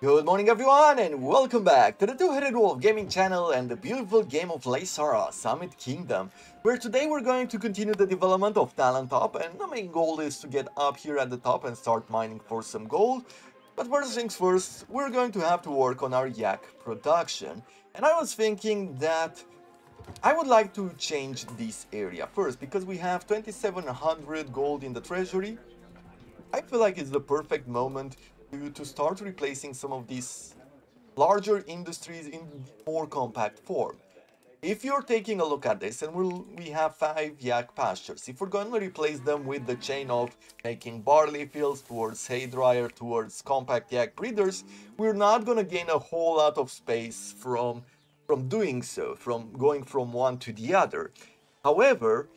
Good morning everyone and welcome back to the Two-Headed Wolf Gaming channel and the beautiful game of Laysara Summit Kingdom, where today we're going to continue the development of Talon Top, and the main goal is to get up here at the top and start mining for some gold. But first things first, we're going to have to work on our yak production, and I was thinking that I would like to change this area first because we have 2700 gold in the treasury. I feel like it's the perfect moment to start replacing some of these larger industries in more compact form. If you're taking a look at this, and we have 5 yak pastures. If we're going to replace them with the chain of making barley fields towards hay dryer towards compact yak breeders, we're not going to gain a whole lot of space from doing so, from going from one to the other. However,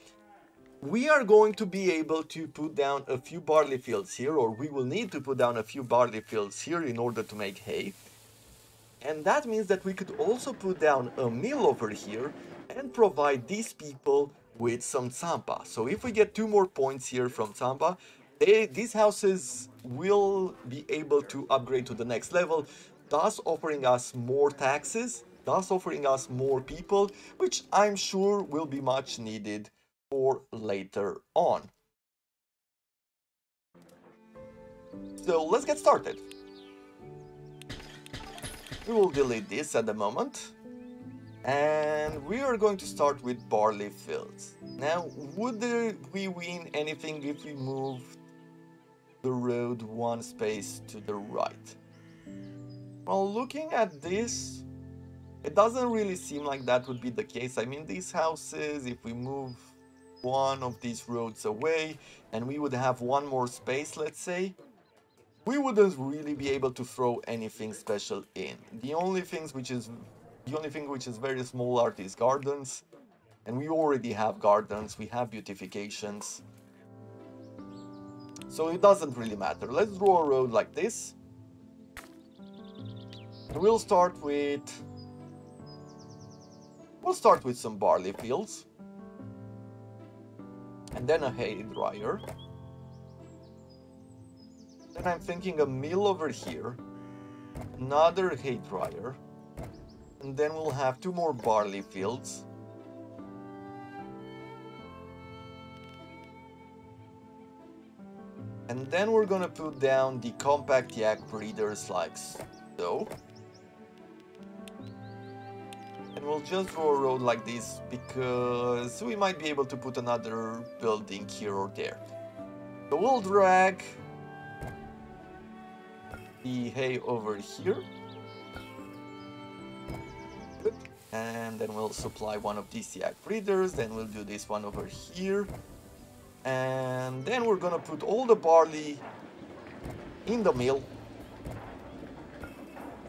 we are going to be able to put down a few barley fields here, or we will need to put down a few barley fields here in order to make hay. And that means that we could also put down a mill over here and provide these people with some Tsampa. So if we get 2 more points here from Tsampa, these houses will be able to upgrade to the next level, thus offering us more taxes, thus offering us more people, which I'm sure will be much needed for later on. So let's get started. We will delete this at the moment, and we are going to start with barley fields. Now, would we win anything if we move the road 1 space to the right? Well, looking at this, it doesn't really seem like that would be the case. I mean, these houses, if we move one of these roads away and we would have 1 more space, let's say, we wouldn't really be able to throw anything special in. The only thing which is very small are these gardens, and we already have gardens, we have beautifications, so it doesn't really matter. Let's draw a road like this. We'll start with some barley fields, and then a hay dryer. Then I'm thinking a mill over here, another hay dryer, and then we'll have 2 more barley fields. And then we're gonna put down the compact yak breeders like so. And we'll just draw a road like this because we might be able to put another building here or there. So we'll drag the hay over here. Good. And then we'll supply 1 of these yak breeders, then we'll do this one over here. And then we're gonna put all the barley in the mill,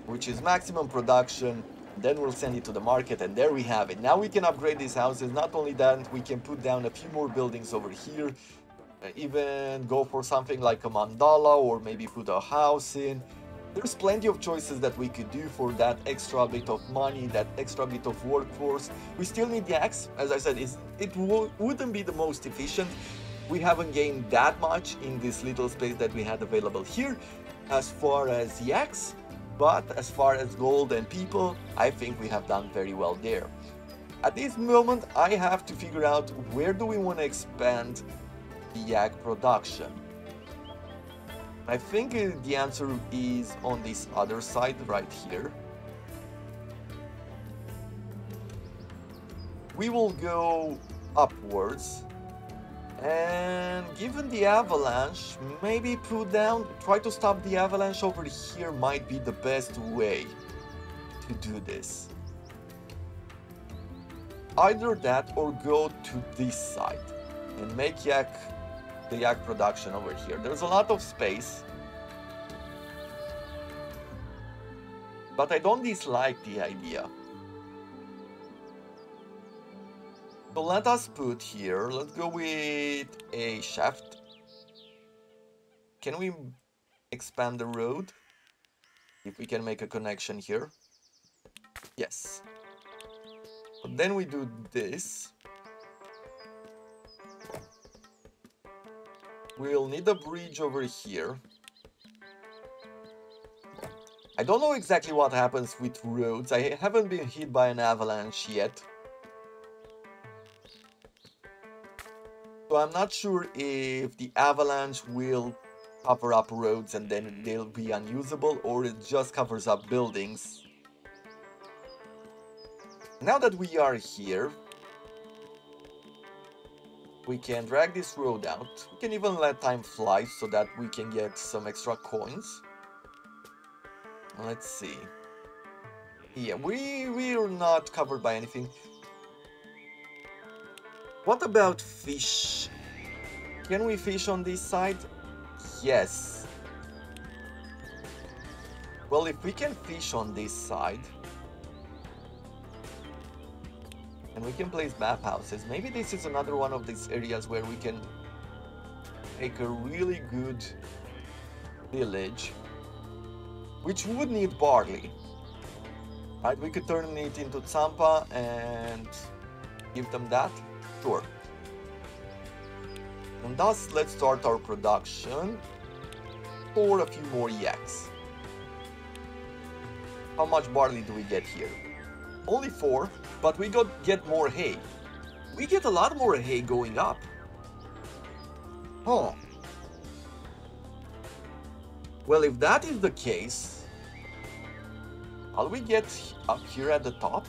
which is maximum production. Then we'll send it to the market, and there we have it. Now we can upgrade these houses. Not only that, we can put down a few more buildings over here, even go for something like a mandala, or maybe put a house in. There's plenty of choices that we could do for that extra bit of money, that extra bit of workforce. We still need yaks. As I said, it wouldn't be the most efficient. We haven't gained that much in this little space that we had available here as far as yaks. But as far as gold and people, I think we have done very well there. At this moment, I have to figure out where do we want to expand the yak production. I think the answer is on this other side right here. We will go upwards, and given the avalanche, maybe try to stop the avalanche over here might be the best way to do this. Either that or go to this side and make the yak production over here. There's a lot of space, but I don't dislike the idea. So let us put here, let's go with a shaft. Can we expand the road? If we can make a connection here. Yes. But then we do this. We'll need a bridge over here. I don't know exactly what happens with roads. I haven't been hit by an avalanche yet. So I'm not sure if the avalanche will cover up roads and then they'll be unusable, or it just covers up buildings. Now that we are here, we can drag this road out. We can even let time fly so that we can get some extra coins. Let's see. Yeah, we're not covered by anything. What about fish? Can we fish on this side? Yes. Well, if we can fish on this side, and we can place map houses, maybe this is another one of these areas where we can make a really good village, which would need barley. Right, we could turn it into Tsampa and give them that. Sure. And thus, let's start our production for a few more yaks. How much barley do we get here? Only 4, but we get more hay. We get a lot more hay going up. Huh. Well, if that is the case, all we get up here at the top,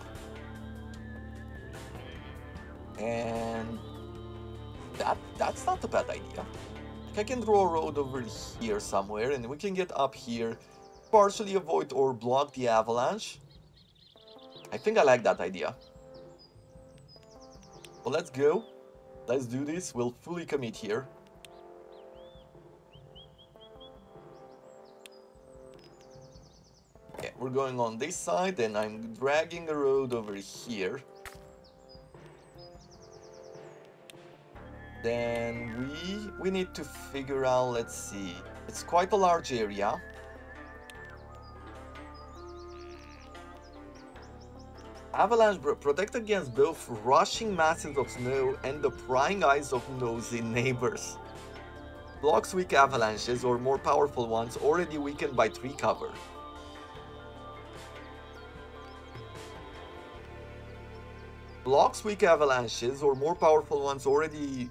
and that's not a bad idea. Like, I can draw a road over here somewhere, and we can get up here, partially avoid or block the avalanche. I think I like that idea. Well, let's go. Let's do this. We'll fully commit here. Okay, we're going on this side, and I'm dragging a road over here. Then we need to figure out, let's see. It's quite a large area. Avalanche protect against both rushing masses of snow and the prying eyes of nosy neighbors. Blocks weak avalanches or more powerful ones already weakened by tree cover. Blocks weak avalanches or more powerful ones already...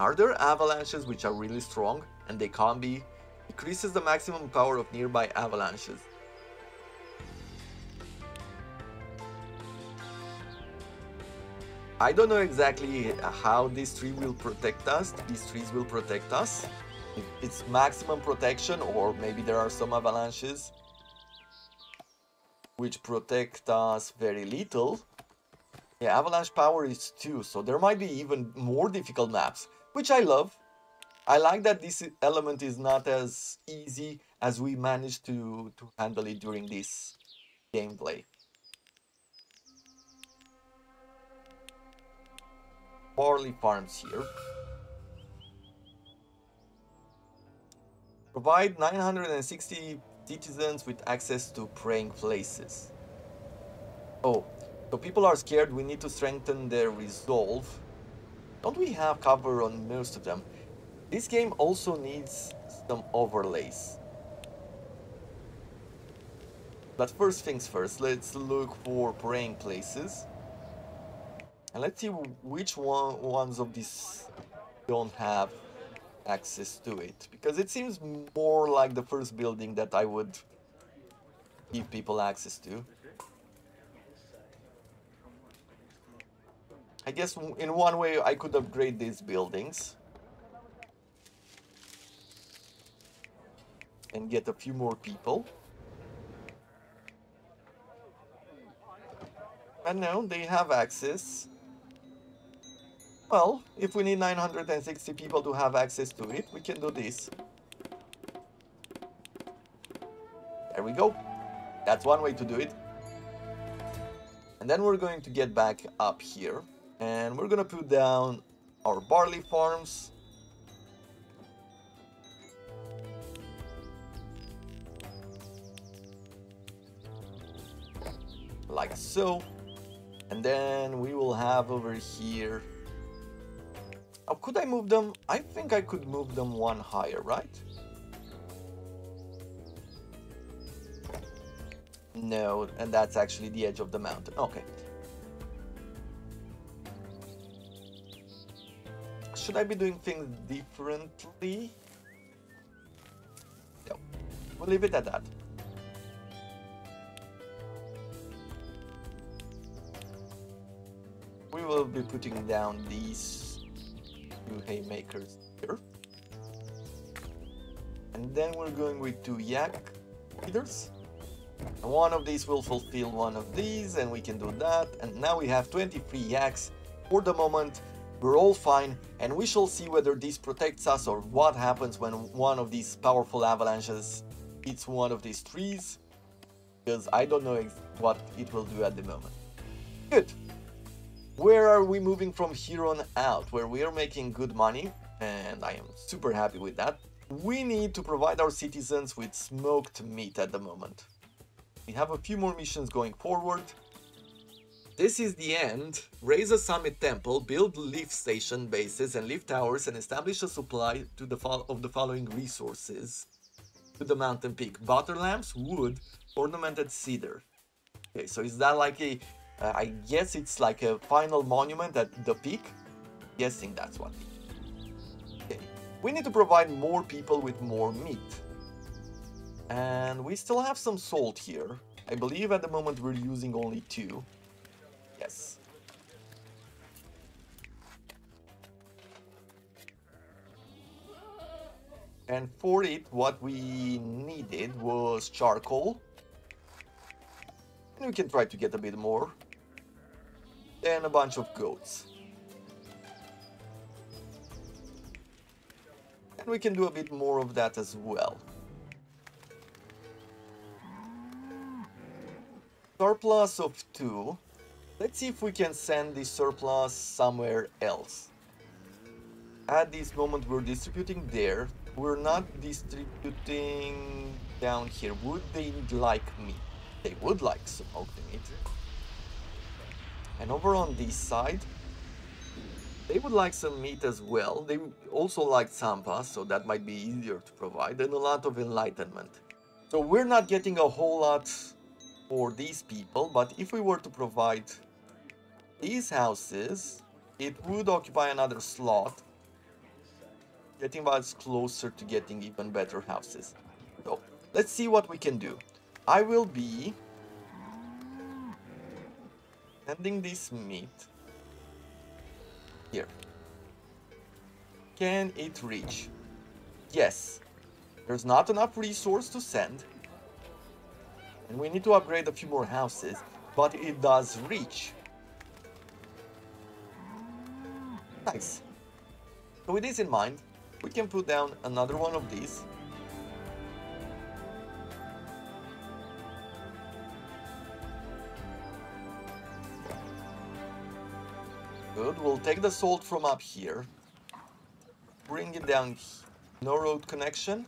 Are there avalanches which are really strong and they can't be? Increases the maximum power of nearby avalanches. I don't know exactly how this tree will protect us. These trees will protect us. It's maximum protection, or maybe there are some avalanches which protect us very little. Yeah, avalanche power is 2, so there might be even more difficult maps, which I love. I like that this element is not as easy as we managed to handle it during this gameplay. Barley farms here. Provide 960 citizens with access to praying places. Oh, so people are scared. We need to strengthen their resolve. Don't we have cover on most of them? This game also needs some overlays. But first things first, let's look for praying places. And let's see which ones of these don't have access to it. Because it seems more like the first building that I would give people access to. I guess in one way I could upgrade these buildings. And get a few more people. And no, they have access. Well, if we need 960 people to have access to it, we can do this. There we go. That's one way to do it. And then we're going to get back up here. And we're going to put down our barley farms. Like so. And then we will have over here... Oh, could I move them? I think I could move them one higher, right? No, and that's actually the edge of the mountain. Okay. Should I be doing things differently? No. We'll leave it at that. We will be putting down these two haymakers here. And then we're going with two yak feeders. One of these will fulfill one of these, and we can do that. And now we have 23 yaks. For the moment, we're all fine, and we shall see whether this protects us or what happens when one of these powerful avalanches hits one of these trees, because I don't know what it will do at the moment. Good. Where are we moving from here on out? Where we are making good money, and I am super happy with that. We need to provide our citizens with smoked meat at the moment. We have a few more missions going forward. This is the end. Raise a summit temple, build lift station bases and lift towers, and establish a supply to the following resources. To the mountain peak: butter lamps, wood, ornamented cedar. Okay, so is that like a... I guess it's like a final monument at the peak. Guessing that's what. Okay, we need to provide more people with more meat. And we still have some salt here. I believe at the moment we're using only 2. Yes. And for it, what we needed was charcoal. And we can try to get a bit more. And a bunch of goats. And we can do a bit more of that as well. Surplus of 2. Let's see if we can send the surplus somewhere else. At this moment we're distributing there. We're not distributing down here. Would they like meat? They would like smoked meat. And over on this side, they would like some meat as well. They also like Tsampa, so that might be easier to provide, and a lot of enlightenment. So we're not getting a whole lot for these people, but if we were to provide these houses, it would occupy another slot, getting us closer to getting even better houses. So let's see what we can do. I will be sending this meat here. Can it reach? Yes. There's not enough resource to send. And we need to upgrade a few more houses, but it does reach. Nice. So with this in mind, we can put down another one of these. Good, we'll take the salt from up here. Bring it down here. No road connection.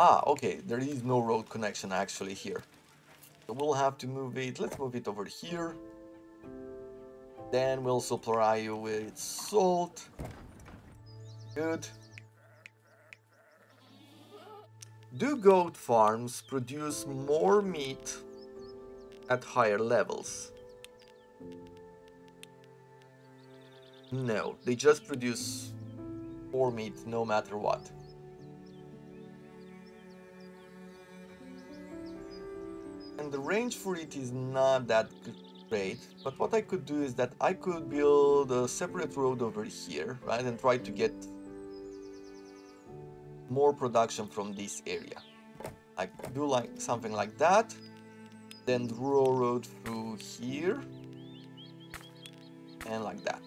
Ah, okay, there is no road connection actually here. So we'll have to move it. Let's move it over here. Then we'll supply you with salt. Good. Do goat farms produce more meat at higher levels? No, they just produce more meat no matter what. And the range for it is not that great, but what I could do is that I could build a separate road over here, right, and try to get more production from this area. I could do like something like that, then draw a road through here, and like that.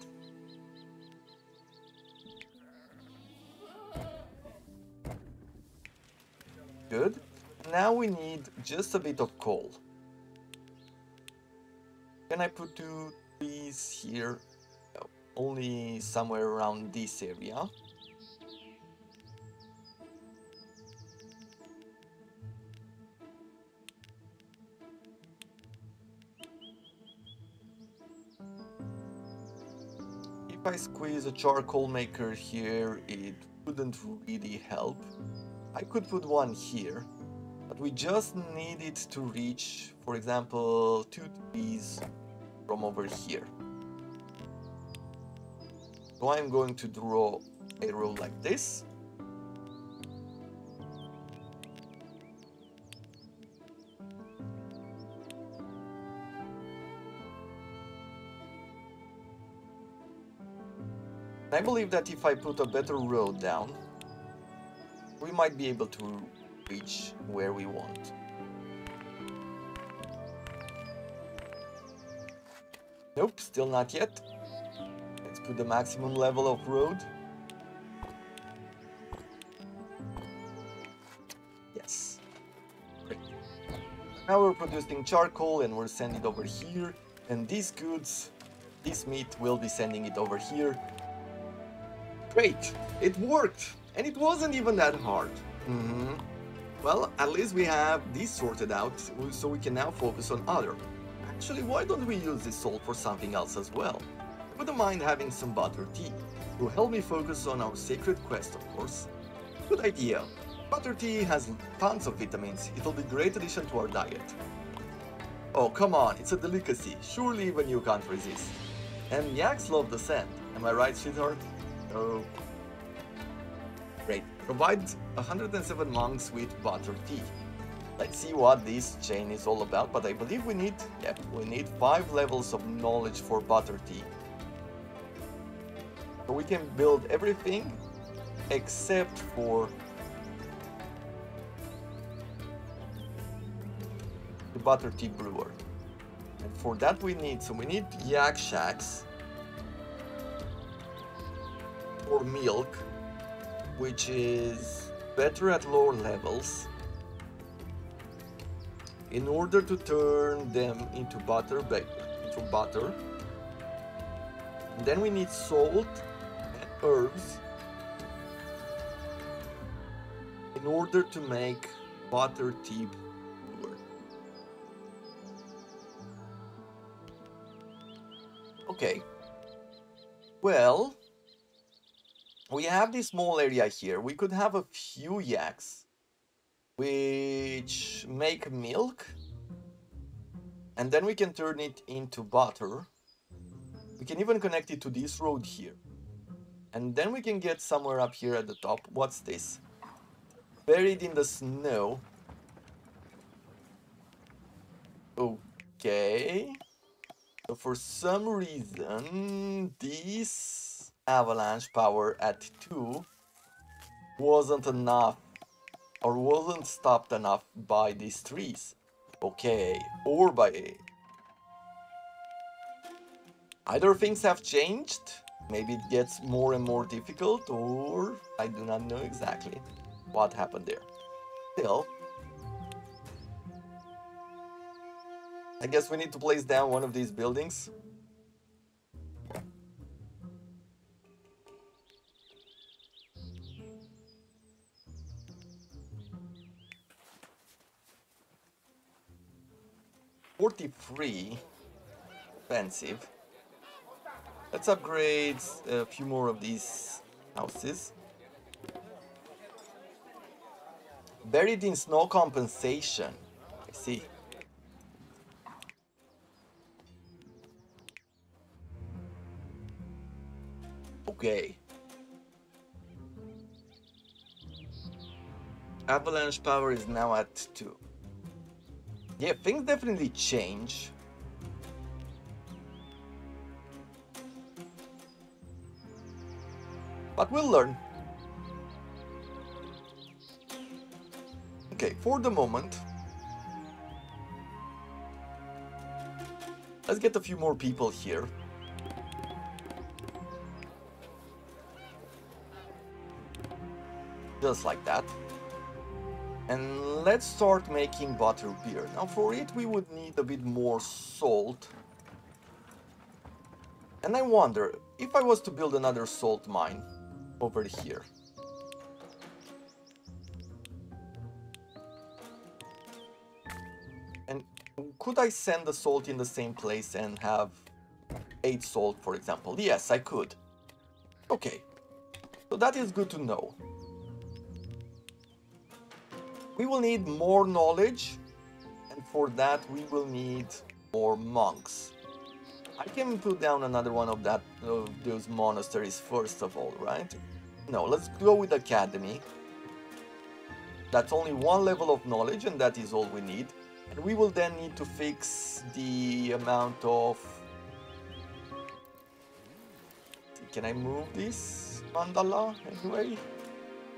Good. Now we need just a bit of coal. Can I put 2 trees here? No, only somewhere around this area. if I squeeze a charcoal maker here, it wouldn't really help. I could put one here, but we just need it to reach, for example, 2 trees from over here. So I'm going to draw a row like this. I believe that if I put a better road down, we might be able to reach where we want. Nope, still not yet. Let's put the maximum level of road. Yes. Great. Now we're producing charcoal and we're sending it over here. And these goods, this meat, will be sending it over here. Great, it worked, and it wasn't even that hard. Well, at least we have this sorted out, so we can now focus on other. Actually, why don't we use this salt for something else as well? I wouldn't mind having some butter tea. It will help me focus on our sacred quest, of course. Good idea. Butter tea has tons of vitamins. It'll be a great addition to our diet. Oh, come on, it's a delicacy. Surely even you can't resist. And yaks love the scent. Am I right, sweetheart? Oh, great. Provides 107 monks with butter tea. Let's see what this chain is all about, but I believe we need, yep, we need 5 levels of knowledge for butter tea. So we can build everything except for the butter tea brewer. And for that we need, so we need yak shacks. Or milk, which is better at lower levels, in order to turn them into butter. And then we need salt and herbs in order to make butter tea. Okay. Well. We have this small area here. We could have a few yaks which make milk, and then we can turn it into butter. We can even connect it to this road here, and then we can get somewhere up here at the top. What's this? Buried in the snow. Okay. So for some reason, this avalanche power at 2 wasn't enough, or wasn't stopped enough by these trees. Okay, or by... either things have changed, maybe it gets more and more difficult, or I do not know exactly what happened there. Still, I guess we need to place down one of these buildings. Free, expensive. Let's upgrade a few more of these houses. Buried in snow compensation. I see. Okay. Avalanche power is now at 2. Yeah, things definitely change. But we'll learn. Okay, for the moment, let's get a few more people here. Just like that. And let's start making butterbeer. Now for it we would need a bit more salt. And I wonder, if I was to build another salt mine over here. And could I send the salt in the same place and have 8 salt, for example? Yes, I could. Okay, so that is good to know. We will need more knowledge, and for that we will need more monks. I can put down another one of those monasteries first of all, right? No, let's go with academy. That's only one level of knowledge, and that is all we need. And we will then need to fix the amount of... Can I move this mandala anyway?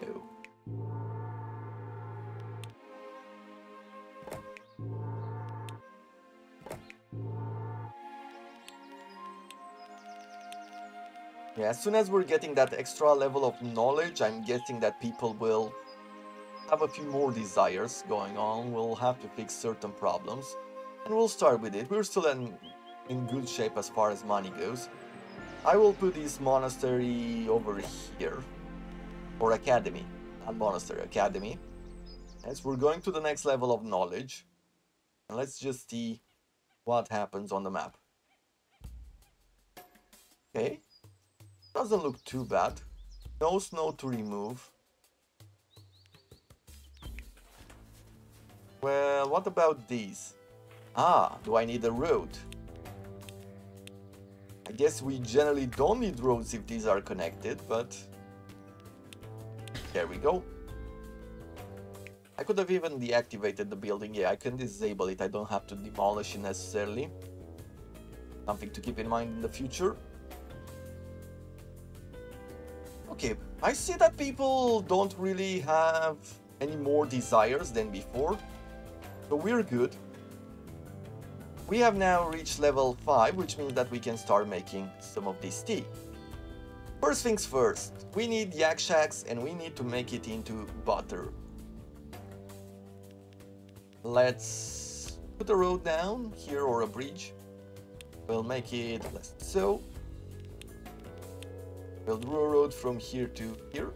No. Yeah, as soon as we're getting that extra level of knowledge, I'm guessing that people will have a few more desires going on. We'll have to fix certain problems, and we'll start with it. We're still in good shape as far as money goes. I will put this monastery over here, or academy, not monastery, academy, as we're going to the next level of knowledge. And let's just see what happens on the map. Okay. Doesn't look too bad. No snow to remove. Well, what about these? Ah, do I need a road? I guess we generally don't need roads if these are connected, but... There we go. I could have even deactivated the building. Yeah, I can disable it. I don't have to demolish it necessarily. Something to keep in mind in the future. Okay, I see that people don't really have any more desires than before, so we're good. We have now reached level 5, which means that we can start making some of this tea. First things first, we need yak shacks and we need to make it into butter. Let's put a road down here, or a bridge. We'll make it less so. We'll draw a road from here to here.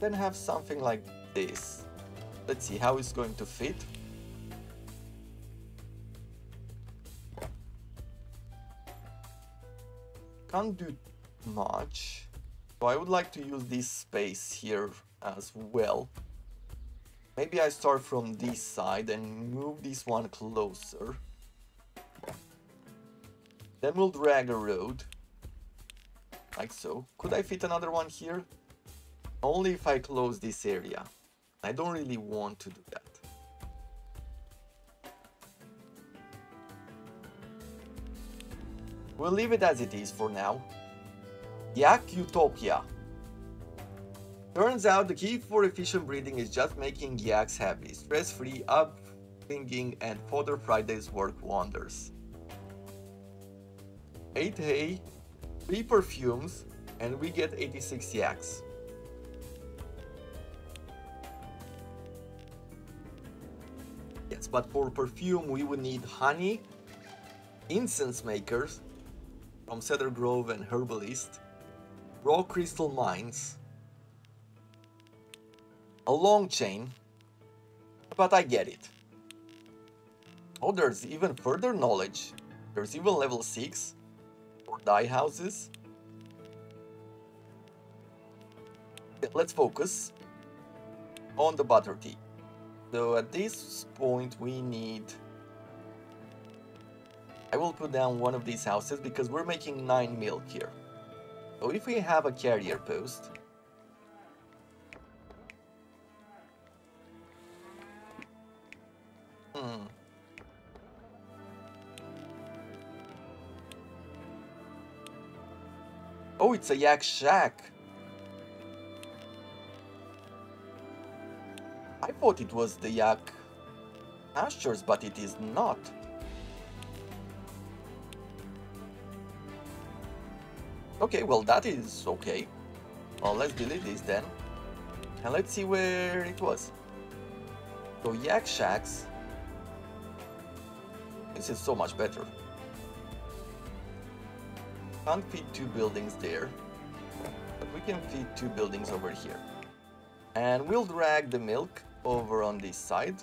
Then have something like this. Let's see how it's going to fit. Can't do much. So I would like to use this space here as well. Maybe I start from this side and move this one closer. Then we'll drag a road. Like so. Could I fit another one here? Only if I close this area. I don't really want to do that. We'll leave it as it is for now. Yak Utopia. Turns out the key for efficient breeding is just making yaks happy. Stress-free upbringing and fodder Fridays work wonders. 8 hay, 3 perfumes, and we get 86 yaks. Yes, but for perfume we would need honey, incense makers from Cedar Grove and Herbalist, raw crystal mines, a long chain, but I get it. Oh, there's even further knowledge. There's even level 6 for dye houses. Let's focus on the butter tea. So at this point we need... I will put down one of these houses because we're making 9 milk here. So if we have a carrier post, oh, it's a yak shack. I thought it was the yak pastures, but it is not. Okay, well, that is okay. Well, let's delete this then. And let's see where it was. So, yak shacks. This is so much better. Can't fit 2 buildings there, but we can fit 2 buildings over here. And we'll drag the milk over on this side.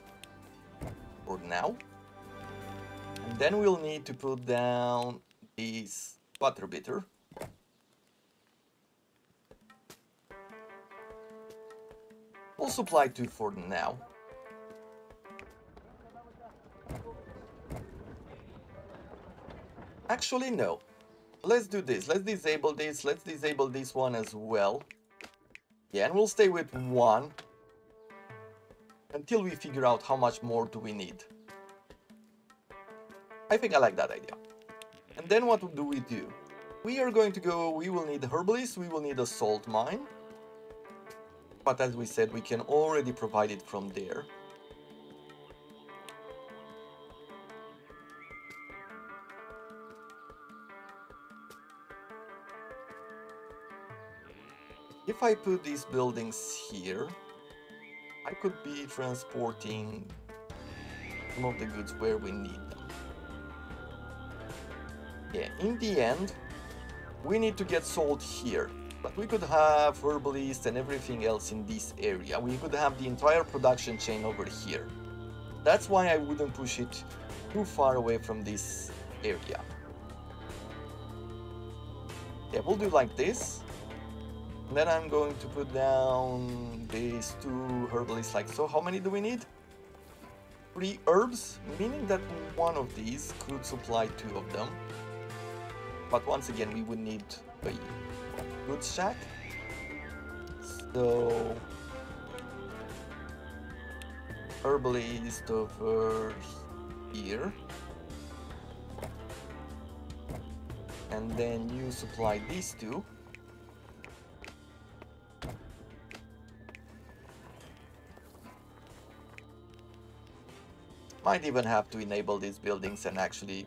for now. And then we'll need to put down this water beater. We'll supply 2 for now. Actually, no. Let's do this. Let's disable this. Let's disable this one as well. Yeah, and we'll stay with 1 until we figure out how much more do we need. I think I like that idea. And then what do we do? We are going to go, we will need herbalists, we will need a salt mine. But as we said, we can already provide it from there. If I put these buildings here, I could be transporting some of the goods where we need them. Yeah, in the end, we need to get salt here. But we could have herbalists and everything else in this area. We could have the entire production chain over here. That's why I wouldn't push it too far away from this area. Yeah, we'll do like this. And then I'm going to put down these 2 herbalists like so. How many do we need? 3 herbs, meaning that one of these could supply 2 of them. But once again, we would need a goods shack. So herbalist over here, and then you supply these 2. Might even have to enable these buildings and actually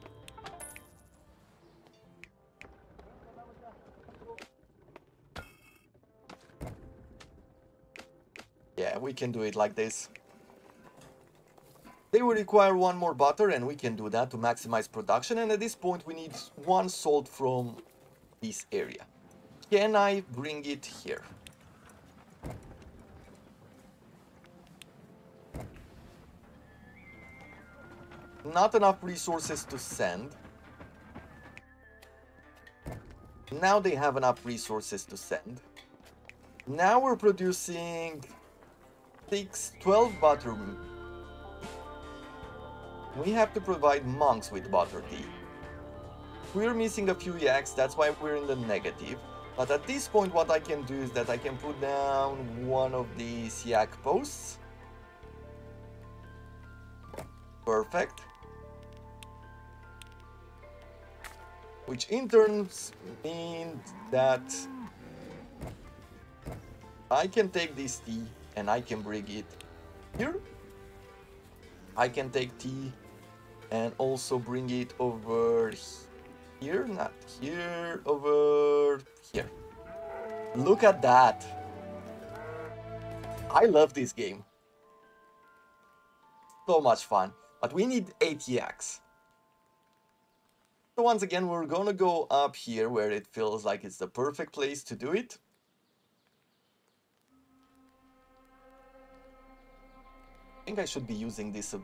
we can do it like this. They will require 1 more butter, and we can do that to maximize production. And at this point, we need 1 salt from this area. Can I bring it here? Not enough resources to send. Now they have enough resources to send. Now we're producing 12 butter. We have to provide monks with butter tea. We're missing a few yaks, that's why we're in the negative. But at this point what I can do is that I can put down 1 of these yak posts. Perfect. Which in turn means that I can take this tea and I can bring it here. I can take tea and also bring it over here, not here, over here. Look at that. I love this game. So much fun. But we need 8 yaks. So once again, we're gonna go up here where it feels like it's the perfect place to do it. I think I should be using this a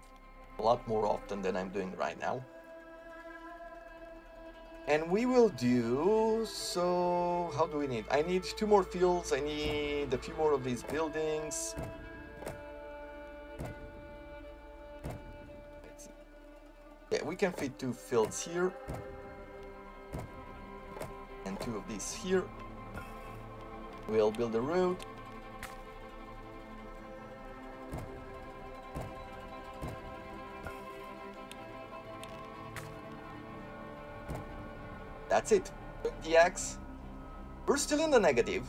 lot more often than I'm doing right now. And we will do... so... how do we need? I need 2 more fields, I need a few more of these buildings. Let's see. Yeah, we can fit 2 fields here. And 2 of these here. We'll build a road. That's it. The axe. We're still in the negative.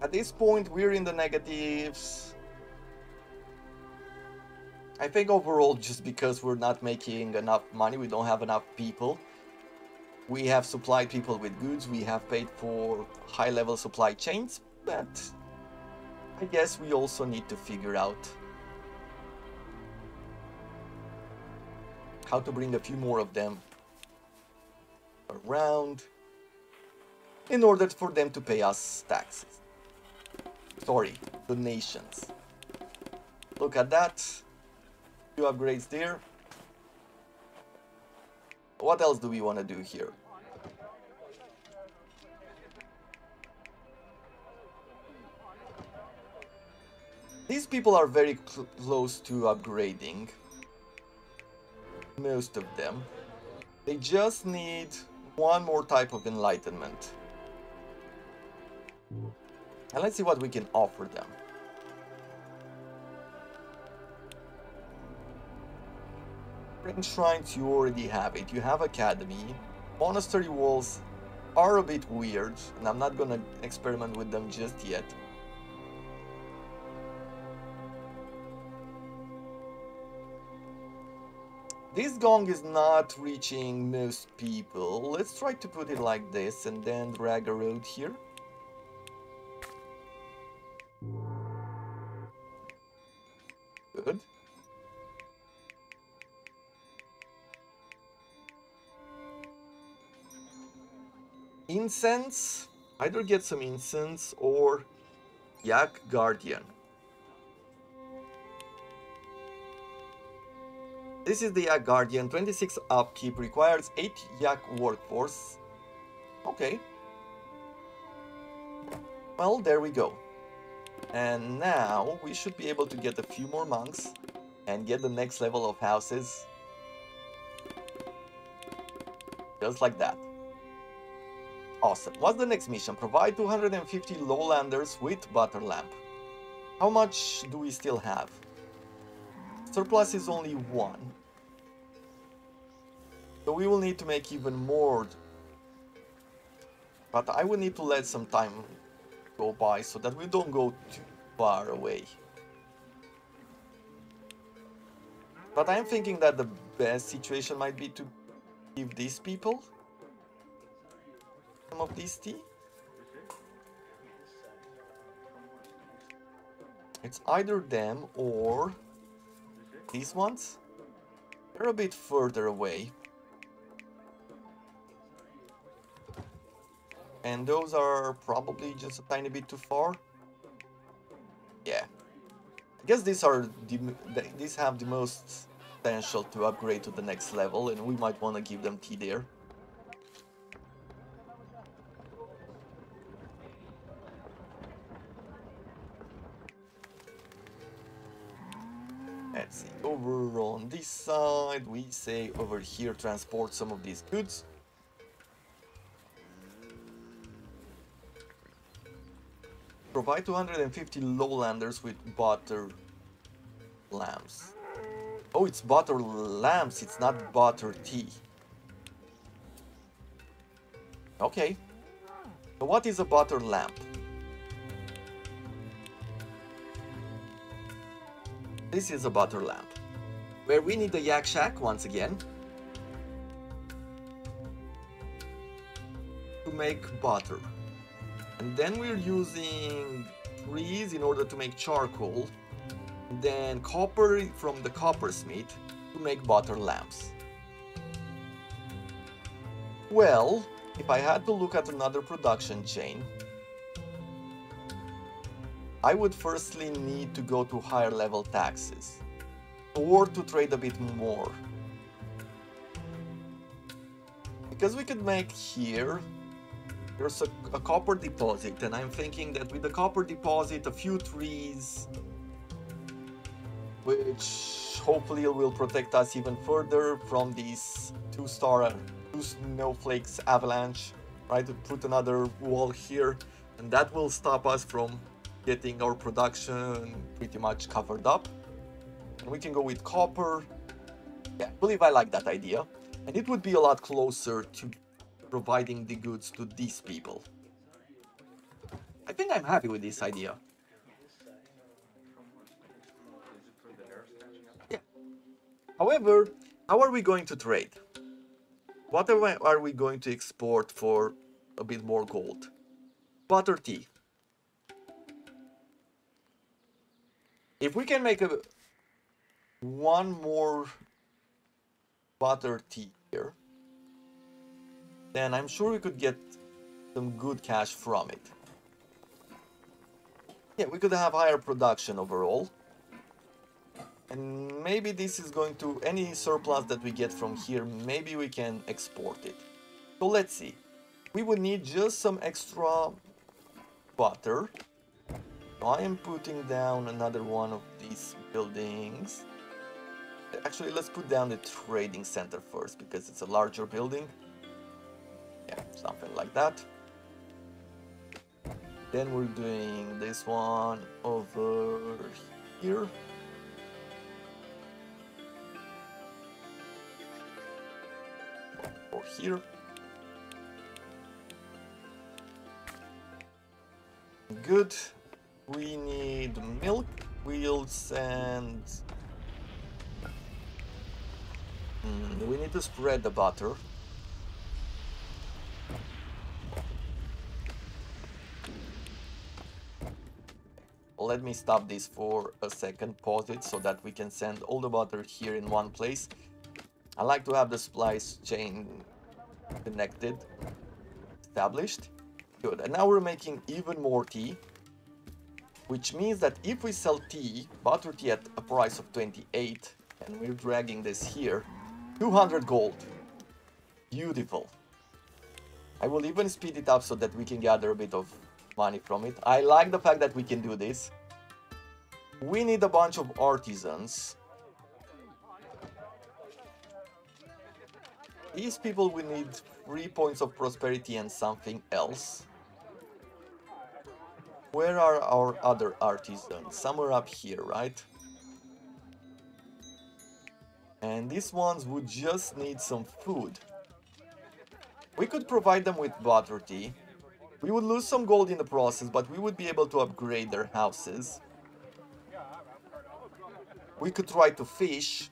At this point, we're in the negatives. I think overall, just because we're not making enough money, we don't have enough people. We have supplied people with goods. We have paid for high-level supply chains. But I guess we also need to figure out how to bring a few more of them around in order for them to pay us taxes. Sorry, donations. Look at that. Few upgrades there. What else do we want to do here? These people are very close to upgrading. Most of them. They just need one more type of enlightenment. And let's see what we can offer them. Shrines, you already have it. You have academy. Monastery walls are a bit weird, and I'm not gonna experiment with them just yet. This gong is not reaching most people. Let's try to put it like this and then drag a road here. Good. Incense, either get some incense or Yak Guardian. This is the Yak Guardian, 26 upkeep, requires 8 Yak workforce. Okay. Well, there we go. And now we should be able to get a few more monks and get the next level of houses. Just like that. Awesome. What's the next mission? Provide 250 lowlanders with butter lamp. How much do we still have? Surplus is only one. So we will need to make even more. But I will need to let some time go by so that we don't go too far away. But I'm thinking that the best situation might be to give these people some of this tea. It's either them or these ones. They're a bit further away. And those are probably just a tiny bit too far. Yeah. I guess these have the most potential to upgrade to the next level, and we might want to give them tea there. Let's see, over on this side, we say over here, transport some of these goods. Provide 250 lowlanders with butter lamps. Oh, it's butter lamps, it's not butter tea. Okay. So what is a butter lamp? This is a butter lamp, where we need the Yak Shack once again to make butter. And then we're using trees in order to make charcoal, and then copper from the coppersmith to make butter lamps. Well, if I had to look at another production chain, I would firstly need to go to higher level taxes, or to trade a bit more. Because we could make here, there's a copper deposit, and I'm thinking that with the copper deposit, a few trees, which hopefully will protect us even further from these two snowflakes avalanche. Try to put another wall here, and that will stop us from getting our production pretty much covered up. And we can go with copper. Yeah, I believe I like that idea. And it would be a lot closer to providing the goods to these people. I think I'm happy with this idea. Yeah. However, how are we going to trade? What are we going to export for a bit more gold? Butter tea. If we can make one more butter tea here, then I'm sure we could get some good cash from it. Yeah, we could have higher production overall. And maybe this is going to, any surplus that we get from here, maybe we can export it. So let's see. We would need just some extra butter. I am putting down another one of these buildings. Actually, let's put down the trading center first, because it's a larger building. Yeah, something like that. Then we're doing this one over here. Or here. Good. We need milk, wheels, and... we need to spread the butter. Let me stop this for a second, pause it, so that we can send all the butter here in one place. I like to have the supply chain connected, established. Good, and now we're making even more tea. Which means that if we sell tea, butter tea at a price of 28, and we're dragging this here, 200 gold. Beautiful. I will even speed it up so that we can gather a bit of money from it. I like the fact that we can do this. We need a bunch of artisans. These people will need 3 points of prosperity and something else. Where are our other artisans? Somewhere up here, right? And these ones would just need some food. We could provide them with butter tea. We would lose some gold in the process, but we would be able to upgrade their houses. We could try to fish.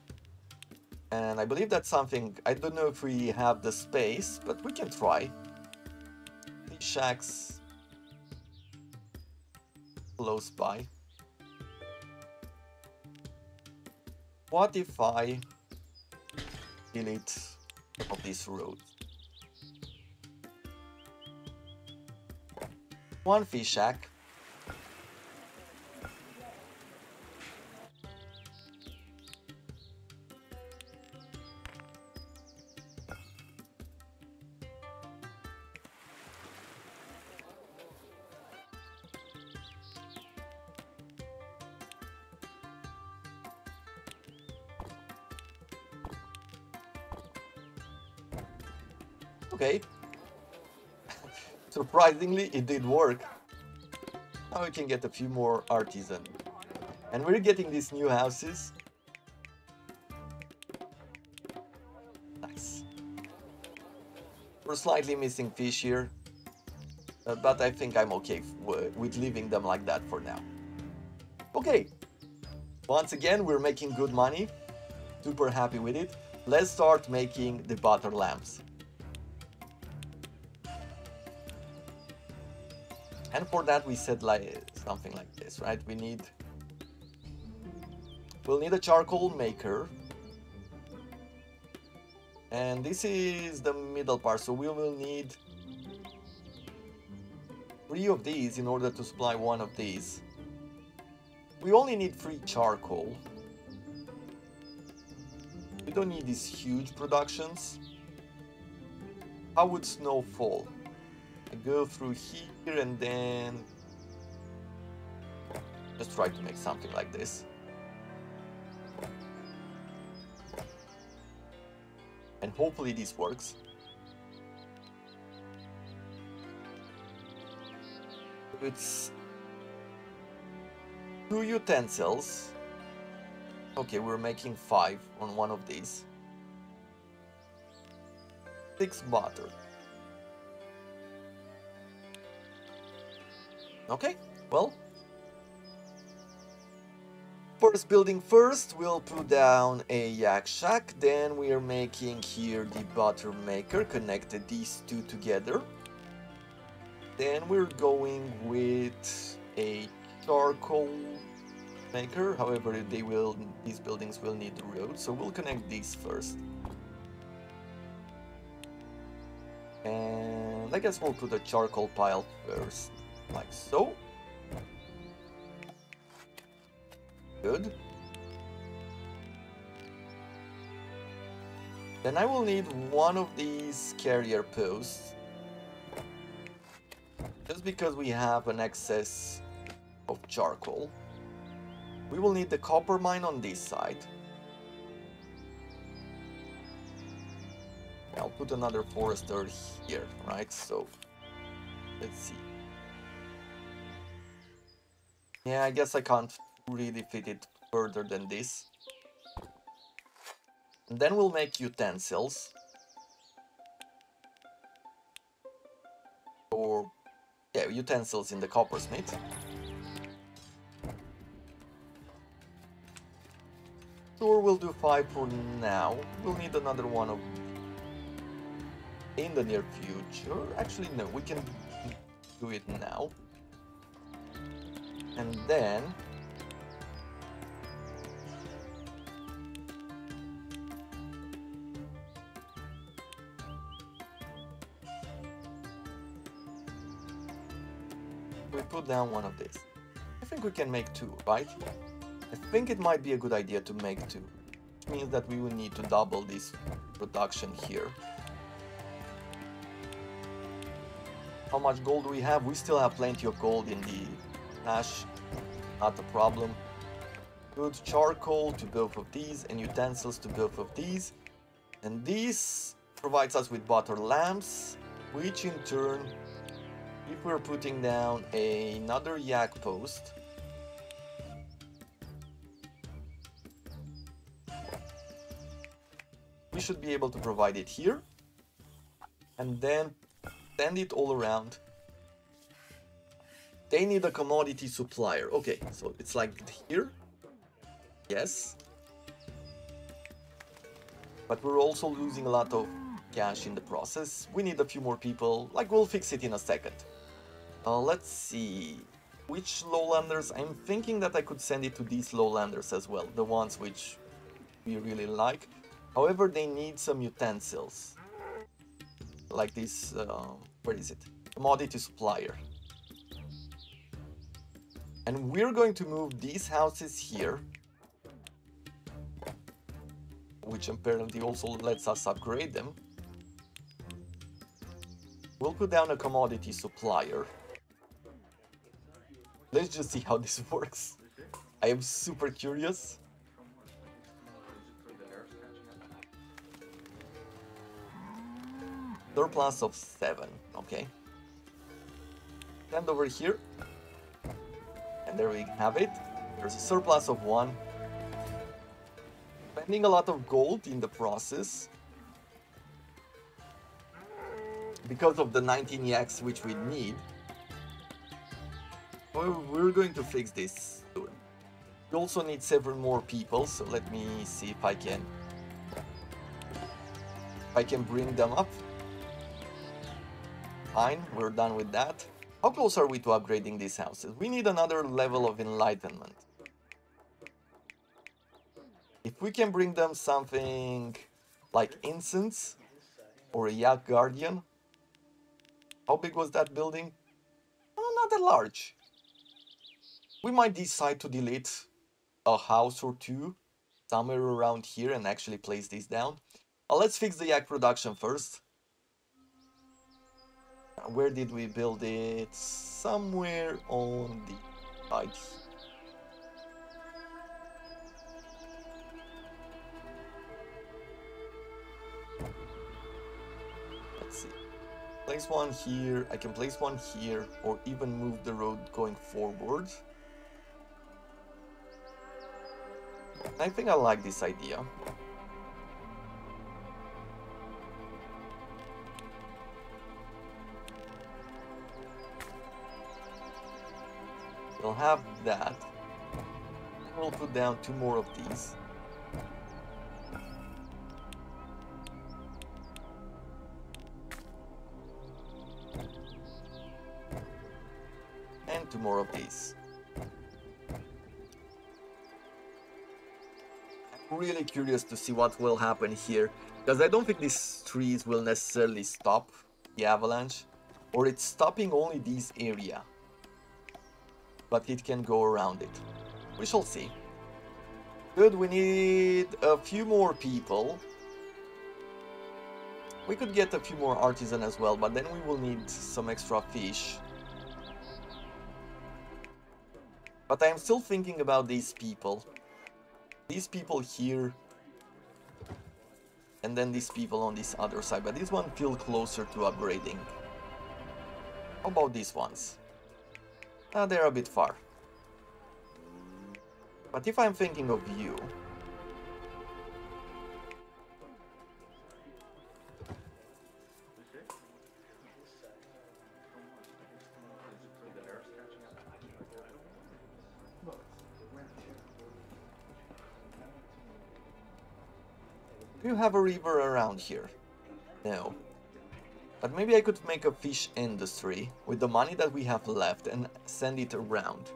And I believe that's something... I don't know if we have the space, but we can try. Fish shacks... close by. What if I delete of this road? One fish shack. Okay, surprisingly it did work. Now we can get a few more artisans. And we're getting these new houses. Nice. We're slightly missing fish here, but I think I'm okay with leaving them like that for now. Okay, once again we're making good money, super happy with it. Let's start making the butter lamps. And for that we said like something like this, right? We need... we'll need a charcoal maker. And this is the middle part, so we will need 3 of these in order to supply 1 of these. We only need 3 charcoal. We don't need these huge productions. How would snow fall? I go through here and then just try to make something like this. And hopefully this works. It's 2 utensils. Okay, we're making 5 on one of these. 6 butter. Okay, well, first building first, we'll put down a yak shack, then we are making here the butter maker, connected these 2 together. Then we're going with a charcoal maker, however they will, these buildings will need the road, so we'll connect these first. And I guess we'll put a charcoal pile first. Like so. Good. Then I will need one of these carrier posts, just because we have an excess of charcoal. We will need the copper mine on this side. I'll put another forester here, right? So, let's see. Yeah, I guess I can't really fit it further than this. And then we'll make utensils. Or, yeah, utensils in the coppersmith. Sure, we'll do 5 for now. We'll need another one of in the near future. Actually, no, we can do it now. And then we put down one of these. I think we can make 2, right? I think it might be a good idea to make 2. It means that we will need to double this production here. How much gold do we have? We still have plenty of gold in the ash, not a problem. Good, charcoal to both of these and utensils to both of these. And this provides us with butter lamps, which in turn, if we're putting down another yak post, we should be able to provide it here and then send it all around. They need a commodity supplier. Okay, so it's like here. Yes. But we're also losing a lot of cash in the process. We need a few more people. Like, we'll fix it in a second. Let's see. Which lowlanders? I'm thinking that I could send it to these lowlanders as well. The ones which we really like. However, they need some utensils. Like this, where is it? Commodity supplier. And we're going to move these houses here, which apparently also lets us upgrade them. We'll put down a commodity supplier. Let's just see how this works. I am super curious. Surplus of 7, okay. Send over here. And there we have it. There's a surplus of 1. Spending a lot of gold in the process. Because of the 19 yaks which we need. We're going to fix this soon. We also need several more people, so let me see if I can bring them up. Fine, we're done with that. How close are we to upgrading these houses? We need another level of enlightenment. If we can bring them something like incense or a yak guardian. How big was that building? Oh, not that large. We might decide to delete a house or two somewhere around here and actually place these down. Let's fix the yak production first. Where did we build it? Somewhere on the side. Let's see. Place one here. I can place one here or even move the road going forward. I think I like this idea. We'll have that. We'll put down 2 more of these. And 2 more of these. I'm really curious to see what will happen here, because I don't think these trees will necessarily stop the avalanche, or it's stopping only this area. But it can go around it. We shall see. Good, we need a few more people. We could get a few more artisan as well, but then we will need some extra fish. But I am still thinking about these people. These people here. And then these people on this other side. But this one feels closer to upgrading. How about these ones? Ah, they're a bit far. But if I'm thinking of you... Do you have a river around here? No. But maybe I could make a fish industry with the money that we have left and send it around.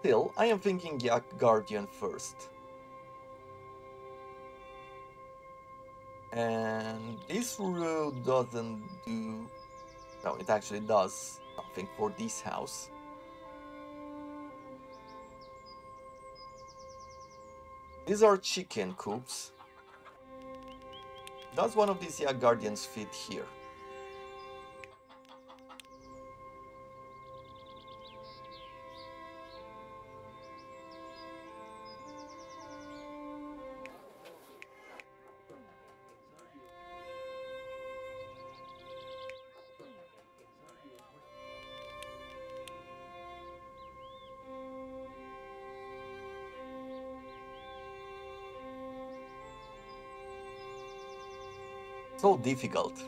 Still, I am thinking Yak Guardian first. And this road doesn't do... No, it actually does something for this house. These are chicken coops. Does one of these Yak Guardians fit here? So difficult.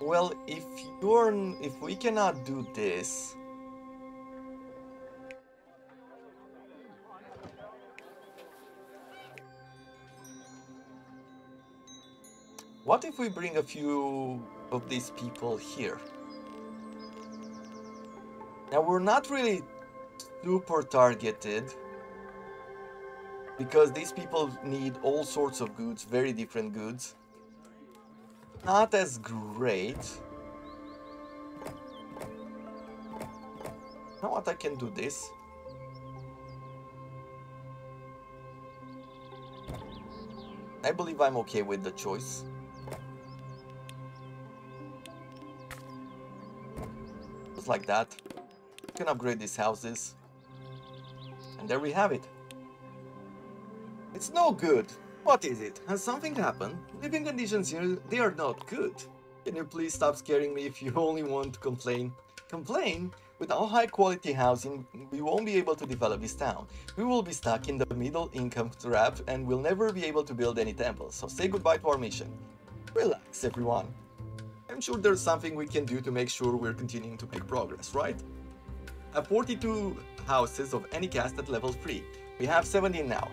Well, if we cannot do this, what if we bring a few of these people here? Now we're not really super targeted, because these people need all sorts of goods, very different goods. Not as great. You know what, I can do this. I believe I'm okay with the choice. Just like that. You can upgrade these houses. And there we have it. It's no good. What is it? Has something happened? Living conditions here, they are not good. Can you please stop scaring me if you only want to complain? Complain? Without high quality housing, we won't be able to develop this town. We will be stuck in the middle income trap and will never be able to build any temples, so say goodbye to our mission. Relax, everyone. I'm sure there's something we can do to make sure we're continuing to make progress, right? I have 42 houses of any caste at level 3. We have 17 now.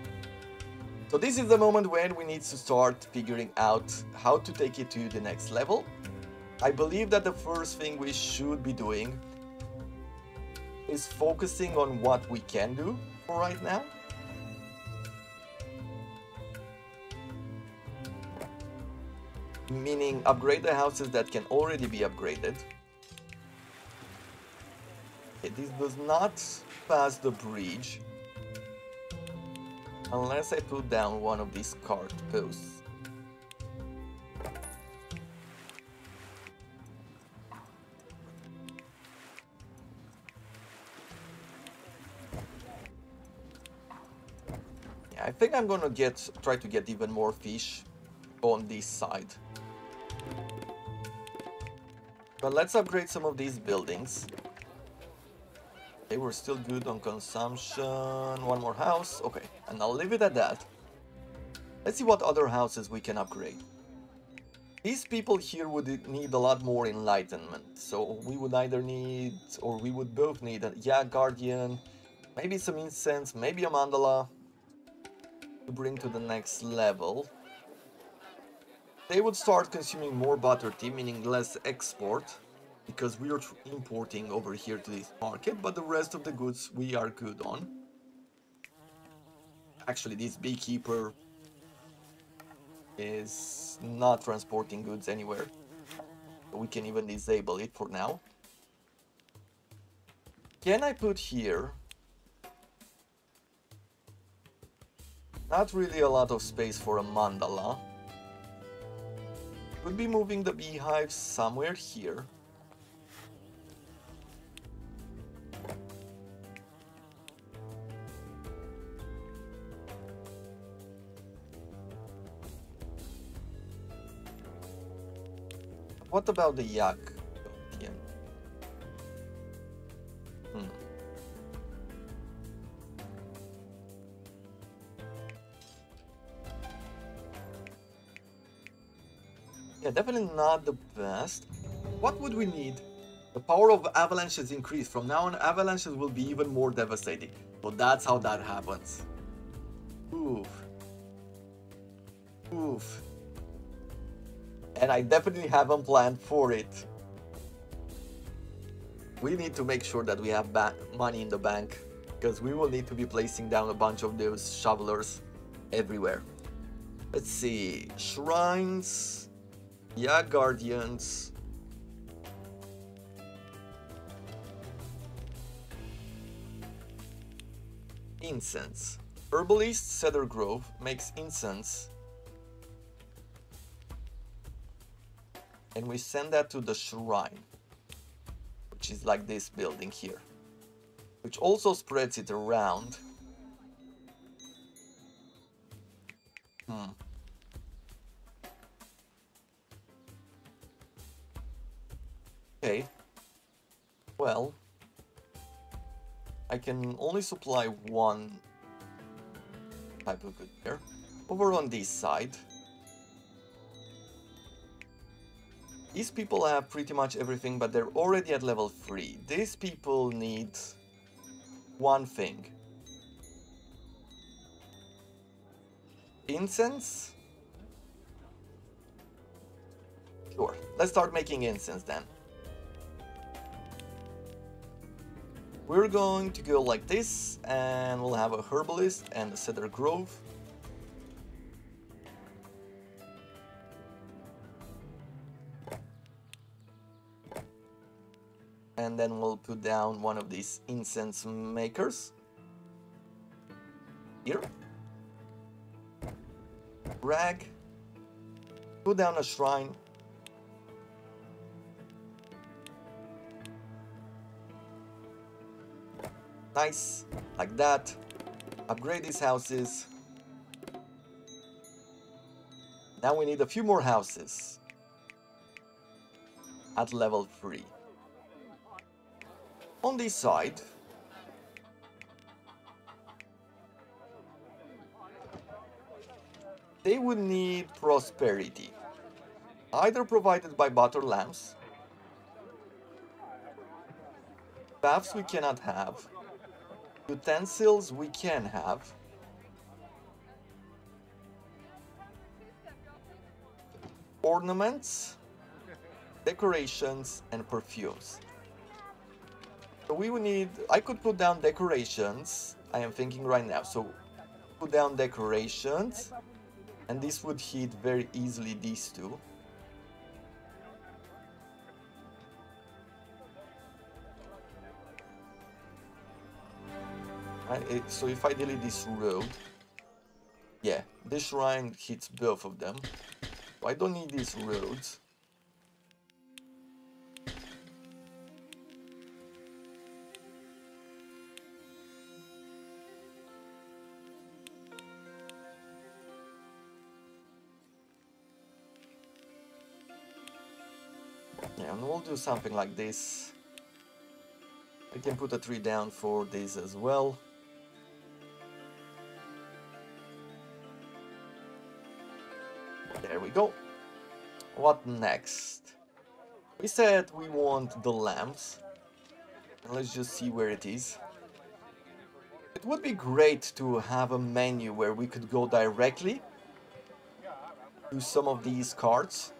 So this is the moment when we need to start figuring out how to take it to the next level. I believe that the first thing we should be doing is focusing on what we can do for right now. Meaning upgrade the houses that can already be upgraded. Okay, this does not pass the bridge. Unless I put down one of these cart posts. Yeah, I think I'm gonna try to get even more fish on this side. But let's upgrade some of these buildings. They were still good on consumption. One more house. Okay, and I'll leave it at that. Let's see what other houses we can upgrade. These people here would need a lot more enlightenment. So we would either need, or we would both need a Yak Guardian, maybe some incense, maybe a mandala to bring to the next level. They would start consuming more butter tea, meaning less export, because we are importing over here to this market, but the rest of the goods we are good on. Actually, this beekeeper is not transporting goods anywhere. We can even disable it for now. Can I put here Not really a lot of space for a mandala. Could be moving the beehives somewhere here. What about the yak? Yeah, definitely not the best. What would we need? The power of avalanches increased. From now on, avalanches will be even more devastating. So that's how that happens. Oof. Oof. And I definitely haven't planned for it. We need to make sure that we have money in the bank, because we will need to be placing down a bunch of those shovelers everywhere. Let's see. Shrines. Yeah, guardians. Incense. Herbalist Cedar Grove makes incense. And we send that to the shrine, which is like this building here, which also spreads it around. Okay, well, I can only supply one type of good beer. Over on this side, these people have pretty much everything, but they're already at level 3. These people need one thing. Incense? Sure, let's start making incense then. We're going to go like this, and we'll have a herbalist and a cedar grove. And then we'll put down one of these incense makers. Here. Rag. Put down a shrine. Nice, like that. Upgrade these houses. Now we need a few more houses at level 3. On this side, they would need prosperity, either provided by butter lamps. Baths we cannot have. Utensils we can have. Ornaments, decorations, and perfumes. So we would need, I could put down decorations, I am thinking right now. So put down decorations, and this would hit very easily these two. So if I delete this row, yeah, this shrine hits both of them. So I don't need these roads. Yeah, and we'll do something like this. I can put a tree down for this as well. There we go. What next? We said we want the lamps. Let's just see where it is. It would be great to have a menu where we could go directly to some of these cards.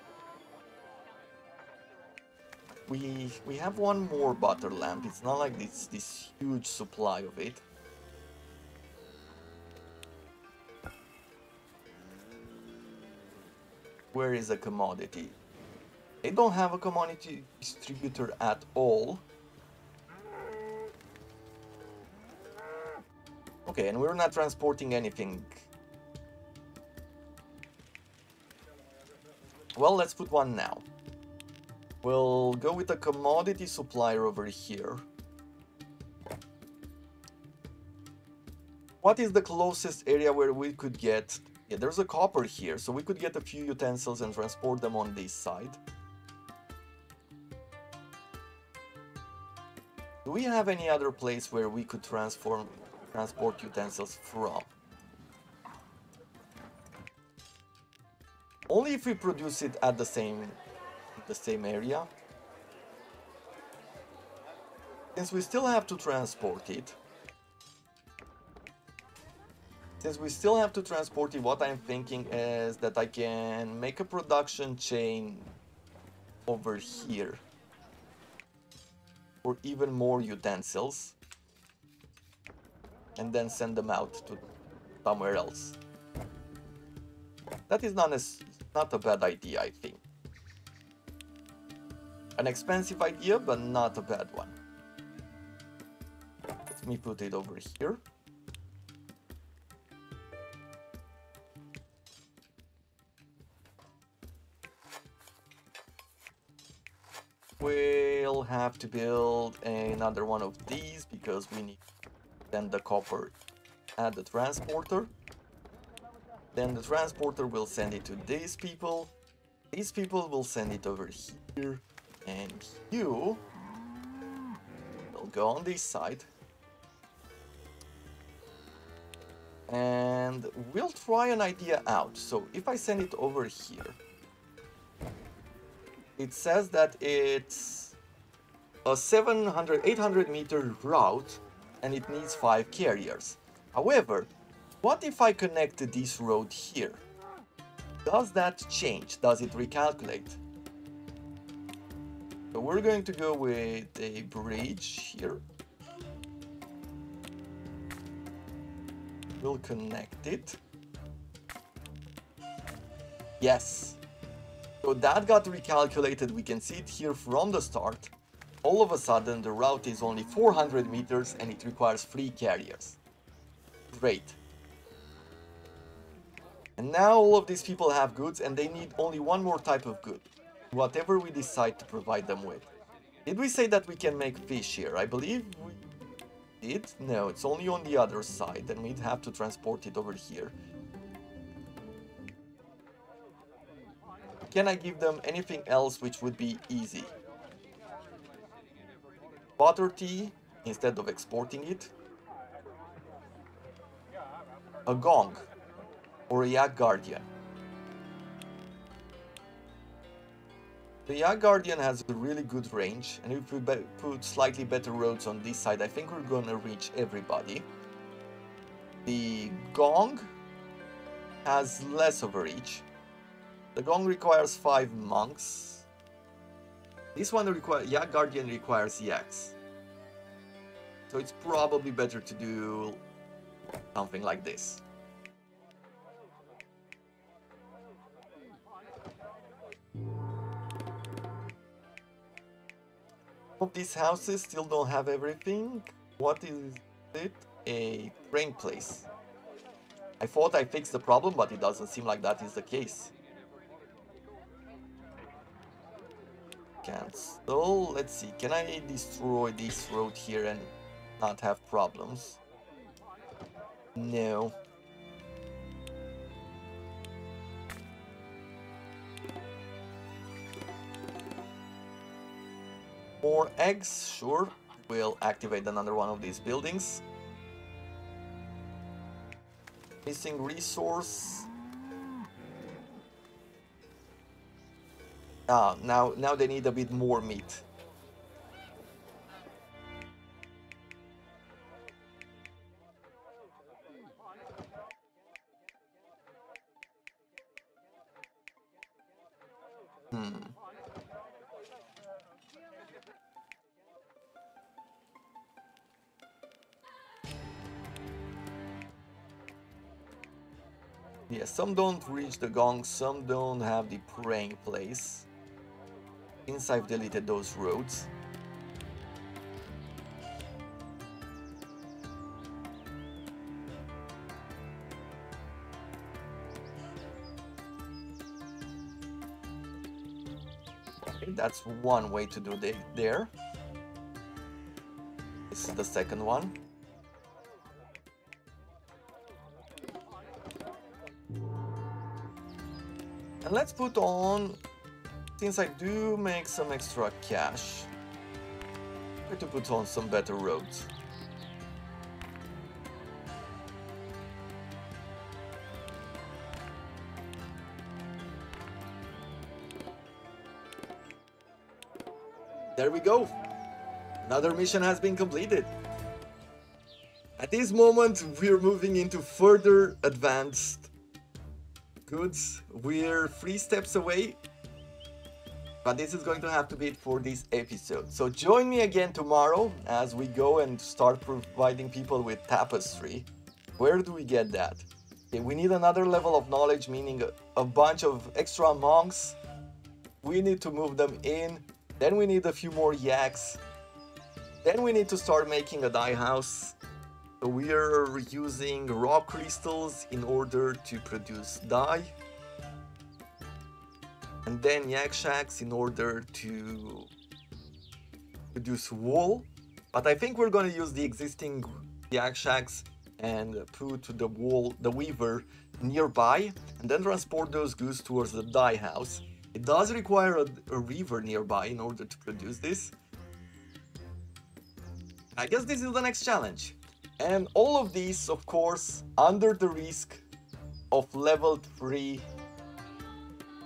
We have one more butter lamp. It's not like it's this huge supply of it. Where is a commodity? They don't have a commodity distributor at all. Okay, and we're not transporting anything Well, let's put one now. We'll go with a commodity supplier over here. What is the closest area where we could get... Yeah, there's a copper here, so we could get a few utensils and transport them on this side. Do we have any other place where we could transport utensils from? Only if we produce it at the same area. Since we still have to transport it. What I'm thinking is that I can make a production chain over here. Or even more utensils, and then send them out to somewhere else. That is not a bad idea, I think. An expensive idea, but not a bad one. Let me put it over here. We'll have to build another one of these because we need then the copper at the transporter. Then the transporter will send it to these people. These people will send it over here. And you will go on this side. And we'll try an idea out. So if I send it over here, it says that it's a 800 meter route and it needs 5 carriers. However, what if I connect this road here? Does that change? Does it recalculate? So we're going to go with a bridge here. We'll connect it. Yes. So that got recalculated, we can see it here from the start. All of a sudden the route is only 400 meters and it requires 3 carriers. Great. And now all of these people have goods and they need only one more type of good. Whatever we decide to provide them with. Did we say that we can make fish here? I believe we did? No, it's only on the other side and we'd have to transport it over here. Can I give them anything else which would be easy? Butter tea, instead of exporting it. A gong, or a Yak Guardian. The Yak Guardian has a really good range, and if we put slightly better roads on this side, I think we're gonna reach everybody. The gong has less of a reach. The gong requires 5 monks. This one requires Yak Guardian requires yaks. So it's probably better to do something like this. Hope these houses still don't have everything. What is it? A train place. I thought I fixed the problem, but it doesn't seem like that is the case. So let's see, can I destroy this road here and not have problems? No. More eggs, sure. We'll activate another one of these buildings. Missing resource. Ah, now they need a bit more meat. Yeah, some don't reach the gong, some don't have the praying place. Since I've deleted those roads. think that's one way to do it there. This is the second one. And let's put on, since I do make some extra cash, I'm going to put on some better roads. There we go. Another mission has been completed. At this moment, we're moving into further advanced goods. We're 3 steps away, but this is going to have to be it for this episode. So join me again tomorrow as we go and start providing people with tapestry. Where do we get that? Okay, we need another level of knowledge, meaning a bunch of extra monks. We need to move them in. Then we need a few more yaks. Then we need to start making a dye house. So we are using raw crystals in order to produce dye. And then yak shacks in order to produce wool. But I think we're going to use the existing yak shacks and put the wool, the weaver, nearby. And then transport those goods towards the dye house. It does require a river nearby in order to produce this. I guess this is the next challenge. And all of these, of course, under the risk of level 3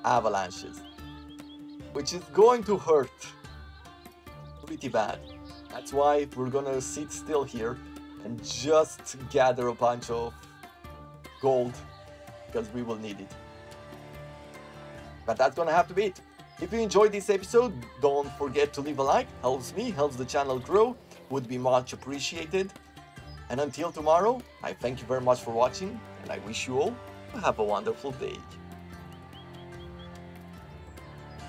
avalanches, which is going to hurt pretty bad. That's why we're gonna sit still here and just gather a bunch of gold, because we will need it. But that's gonna have to be it. If you enjoyed this episode, don't forget to leave a like. Helps me, helps the channel grow, would be much appreciated. And until tomorrow, I thank you very much for watching, and I wish you all have a wonderful day.